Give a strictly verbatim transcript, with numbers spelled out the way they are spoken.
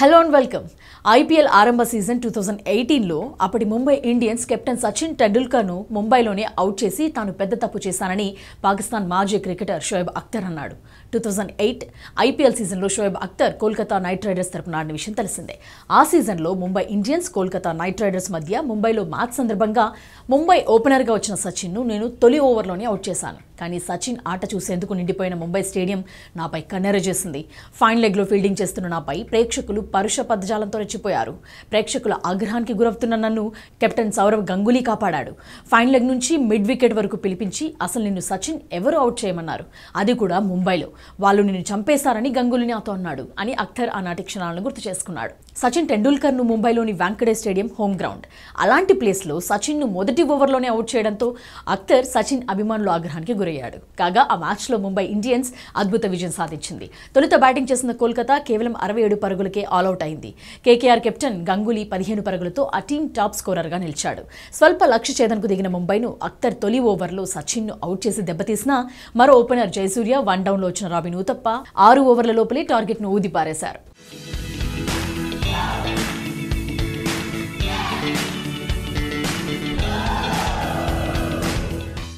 Hello and welcome IPL आरंभ season two thousand eighteen लो अपटी मुंबई इंडियंस कैप्टन सचिन तेंदुलकर नु मुंबईलोने आउट चेसी तानु पेद्द तप्पु चेसाननी पाकिस्तान माजी क्रिकेटर शोएब अख्तर अन्नाडु। Two thousand eight IPL season लो शोएब अख्तर कोलकाता नाइट राइडर्स तरपुन आडिन विषयं तेलिसिंदे। आ सीजन लो Mumbai Indians Kolkata night Riders मध्य मुंबईलो मैच संदर्भंगा मुंबई ओपनर गा वच्चिन सचिन नु नेनु तोली ओवर्लोने औट चेसानु। कानी सचिन आट चूसेंदुकु निंडिपोयिन मुंबई स्टेडियम नापै कन्नेर चेसिंदी। फाइनल लेग लो फील्डिंग चेस्तुन्न नापै प्रेक्षकुलु పరుష పదజాలంతో రెచ్చిపోయారు। ప్రేక్షకుల ఆగ్రహానికి గురవుతున్న నన్ను కెప్టెన్ సౌరవ్ గంగూలీ కాపాడాడు। ఫైనల్ లెగ్ నుంచి మిడ్ వికెట్ వరకు పిలిపించి అసలు నిన్ను సచిన్ ఎవరు అవుట్ చేయమన్నారు, అది కూడా ముంబైలో, వాళ్ళు నిన్ను చంపేశారని గంగూలీని అతో అన్నాడు అని అఖ్తర్ ఆ నాటి క్షణాలను గుర్తు చేసుకున్నాడు। సచిన్ టెండూల్కర్ ను ముంబైలోని వెంకటే స్టేడియం హోమ్ గ్రౌండ్, అలాంటి ప్లేస్ లో సచిన్ ను మొదటి ఓవర్లోనే అవుట్ చేయడంతో అఖ్తర్ సచిన్ అభిమానుల ఆగ్రహానికి గురయ్యాడు। కాగా ఆ మ్యాచ్ లో ముంబై ఇండియన్స్ అద్భుత విజయం సాధించింది। తొలుత బ్యాటింగ్ చేసిన కోల్కతా కేవలం అరవై ఏడు పరుగులకే ఆల్అౌట్ అయింది। కేకేఆర్ కెప్టెన్ గంగూలీ పదిహేను పరుగులతో ఆ టీం టాప్ స్కోరర్ గా నిలిచాడు। స్వల్ప లక్ష్య ఛేదనకు దిగిన ముంబైను అఖ్తర్ తొలి ఓవర్లో సచిన్ ను అవుట్ చేసి దెబ్బతీసిన మరో ఓపెనర్ జయసూర్య వన్ డౌన్ లో వచ్చిన రాబిన్ ఉతప్ప ఆరు ఓవర్ల లోపలే టార్గెట్ ను ఊదిపారేశారు।